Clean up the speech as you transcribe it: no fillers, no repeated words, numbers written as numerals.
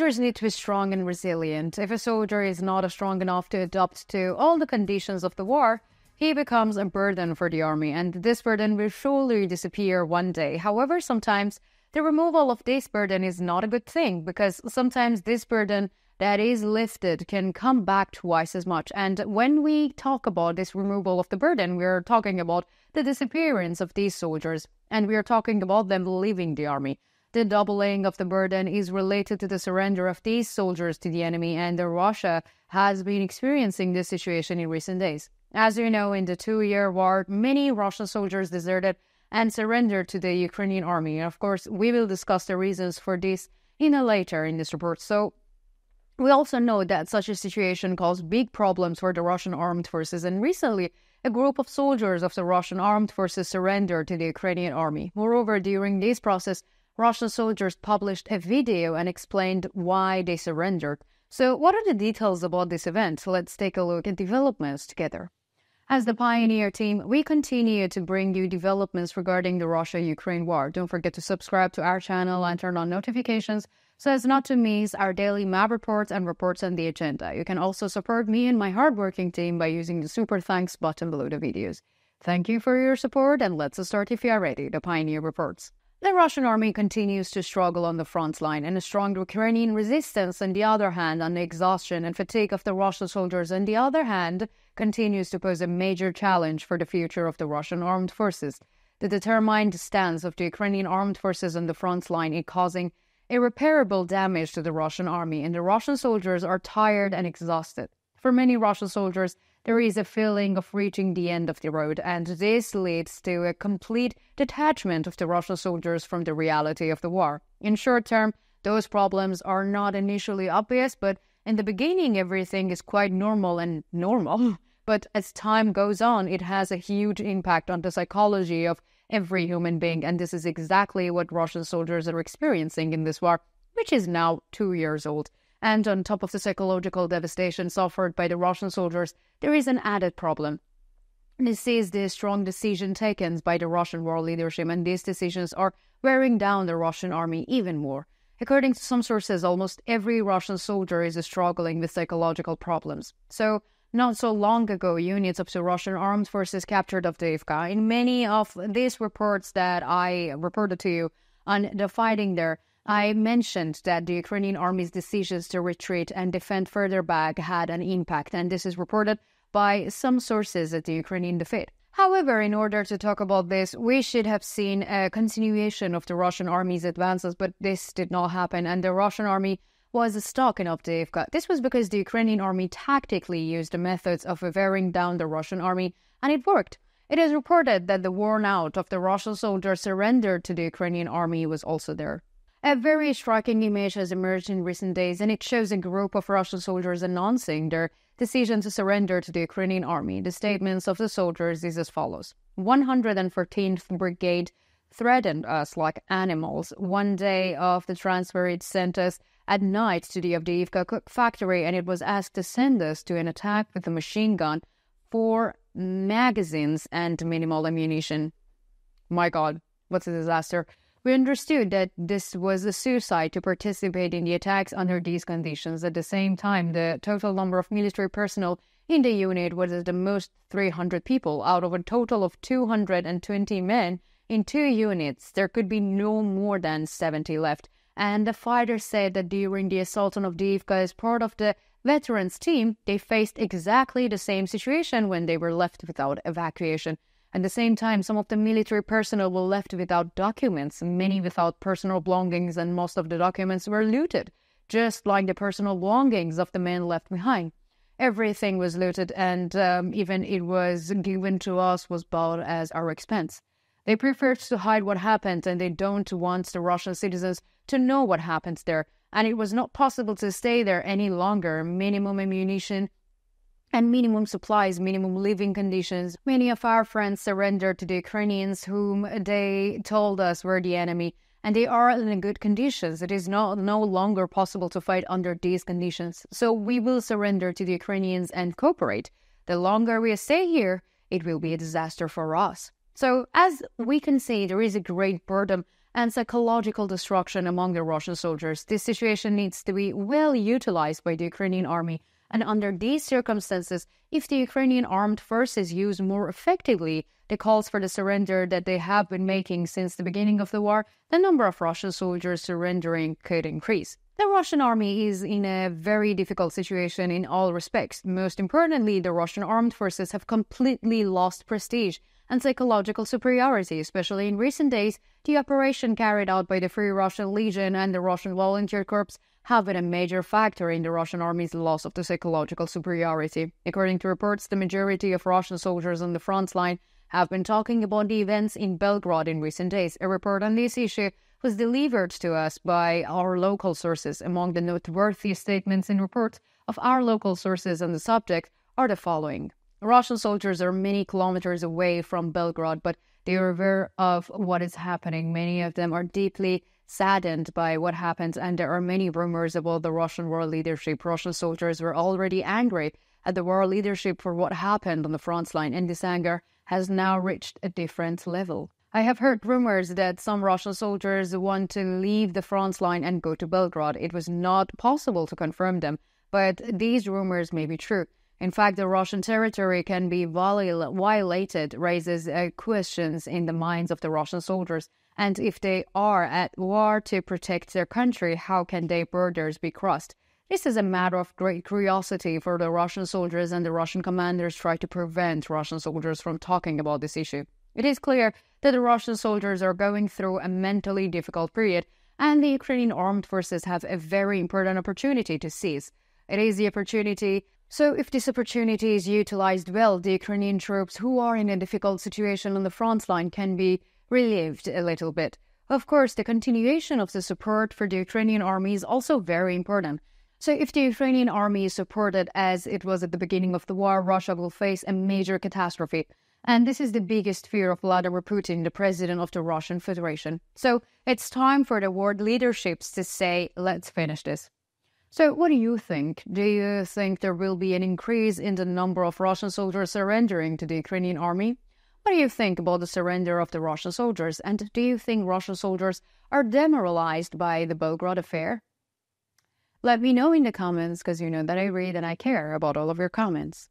soldiers need to be strong and resilient. If a soldier is not strong enough to adapt to all the conditions of the war, he becomes a burden for the army, and this burden will surely disappear one day. However, sometimes the removal of this burden is not a good thing, because sometimes this burden that is lifted can come back twice as much. And when we talk about this removal of the burden, we are talking about the disappearance of these soldiers, and we are talking about them leaving the army. The doubling of the burden is related to the surrender of these soldiers to the enemy, and Russia has been experiencing this situation in recent days. As you know, in the two-year war, many Russian soldiers deserted and surrendered to the Ukrainian army. Of course, we will discuss the reasons for this later in this report. So, we also know that such a situation caused big problems for the Russian armed forces, and recently, a group of soldiers of the Russian armed forces surrendered to the Ukrainian army. Moreover, during this process, Russian soldiers published a video and explained why they surrendered. So, what are the details about this event? Let's take a look at developments together. As the Pioneer team, we continue to bring you developments regarding the Russia-Ukraine war. Don't forget to subscribe to our channel and turn on notifications so as not to miss our daily map reports and reports on the agenda. You can also support me and my hardworking team by using the Super Thanks button below the videos. Thank you for your support, and let's start if you are ready. The Pioneer reports. The Russian army continues to struggle on the front line, and a strong Ukrainian resistance, on the other hand, and the exhaustion and fatigue of the Russian soldiers, on the other hand, continues to pose a major challenge for the future of the Russian armed forces. The determined stance of the Ukrainian armed forces on the front line is causing irreparable damage to the Russian army, and the Russian soldiers are tired and exhausted. For many Russian soldiers, there is a feeling of reaching the end of the road, and this leads to a complete detachment of the Russian soldiers from the reality of the war. In short term, those problems are not initially obvious, but in the beginning everything is quite normal. But as time goes on, it has a huge impact on the psychology of every human being, and this is exactly what Russian soldiers are experiencing in this war, which is now 2 years old. And on top of the psychological devastation suffered by the Russian soldiers, there is an added problem. This is the strong decision taken by the Russian war leadership, and these decisions are wearing down the Russian army even more. According to some sources, almost every Russian soldier is struggling with psychological problems. So, not so long ago, units of the Russian armed forces captured Avdiivka. In many of these reports that I reported to you on the fighting there, I mentioned that the Ukrainian army's decisions to retreat and defend further back had an impact, and this is reported by some sources at the Ukrainian defeat. However, in order to talk about this, we should have seen a continuation of the Russian army's advances, but this did not happen, and the Russian army was stuck in Avdiivka. This was because the Ukrainian army tactically used the methods of wearing down the Russian army, and it worked. It is reported that the worn out of the Russian soldiers surrendered to the Ukrainian army was also there. A very striking image has emerged in recent days, and it shows a group of Russian soldiers announcing their decision to surrender to the Ukrainian army. The statements of the soldiers is as follows. 114th Brigade threatened us like animals. One day of the transfer, it sent us at night to the Avdiivka cook factory, and it was asked to send us to an attack with a machine gun, 4 magazines, and minimal ammunition. My God, what's a disaster. We understood that this was a suicide to participate in the attacks under these conditions. At the same time, the total number of military personnel in the unit was at the most 300 people out of a total of 220 men in 2 units. There could be no more than 70 left. And the fighter said that during the assault on Avdiivka as part of the veterans team, they faced exactly the same situation when they were left without evacuation. At the same time, some of the military personnel were left without documents, many without personal belongings, and most of the documents were looted, just like the personal belongings of the men left behind. Everything was looted, and even it was given to us was bought as our expense. They preferred to hide what happened, and they don't want the Russian citizens to know what happened there, and it was not possible to stay there any longer. Minimum ammunition and minimum supplies, minimum living conditions. Many of our friends surrendered to the Ukrainians, whom they told us were the enemy, and they are in good conditions. It is no longer possible to fight under these conditions, so we will surrender to the Ukrainians and cooperate. The longer we stay here, it will be a disaster for us. So, as we can see, there is a great burden and psychological destruction among the Russian soldiers. This situation needs to be well utilized by the Ukrainian army, and under these circumstances, if the Ukrainian armed forces use more effectively the calls for the surrender that they have been making since the beginning of the war, the number of Russian soldiers surrendering could increase. The Russian army is in a very difficult situation in all respects. Most importantly, the Russian armed forces have completely lost prestige and psychological superiority, especially in recent days. The operation carried out by the Free Russian Legion and the Russian Volunteer Corps have been a major factor in the Russian army's loss of the psychological superiority. According to reports, the majority of Russian soldiers on the front line have been talking about the events in Belgorod in recent days. A report on this issue was delivered to us by our local sources. Among the noteworthy statements and reports of our local sources on the subject are the following. Russian soldiers are many kilometers away from Belgorod, but they are aware of what is happening. Many of them are deeply saddened by what happened, and there are many rumors about the Russian world leadership. Russian soldiers were already angry at the world leadership for what happened on the front line, and this anger has now reached a different level. I have heard rumors that some Russian soldiers want to leave the front line and go to Belgorod. It was not possible to confirm them, but these rumors may be true. In fact, the Russian territory can be violated raises questions in the minds of the Russian soldiers. And if they are at war to protect their country, how can their borders be crossed? This is a matter of great curiosity for the Russian soldiers, and the Russian commanders try to prevent Russian soldiers from talking about this issue. It is clear that the Russian soldiers are going through a mentally difficult period, and the Ukrainian armed forces have a very important opportunity to seize. It is the opportunity. So if this opportunity is utilized well, the Ukrainian troops who are in a difficult situation on the front line can be relieved a little bit. Of course, the continuation of the support for the Ukrainian army is also very important. So if the Ukrainian army is supported as it was at the beginning of the war, Russia will face a major catastrophe. And this is the biggest fear of Vladimir Putin, the president of the Russian Federation. So it's time for the world leaderships to say, let's finish this. So what do you think? Do you think there will be an increase in the number of Russian soldiers surrendering to the Ukrainian army? What do you think about the surrender of the Russian soldiers? And do you think Russian soldiers are demoralized by the Belgorod affair? Let me know in the comments, because you know that I read and I care about all of your comments.